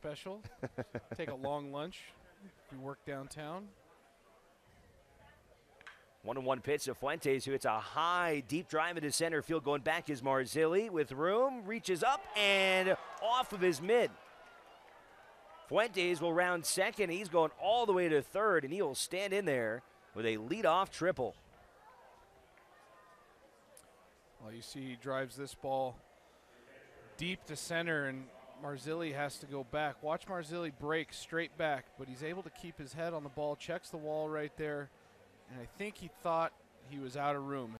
special. Take a long lunch if you work downtown. 1-1 pitch to Fuentes, who hits a high, deep drive into center field. Going back is Marzilli with room, reaches up and off of his mid. Fuentes will round second. He's going all the way to third, and he'll stand in there with a leadoff triple. Well, you see he drives this ball deep to center, and Marzilli has to go back. Watch Marzilli break straight back, but he's able to keep his head on the ball, checks the wall right there, and I think he thought he was out of room.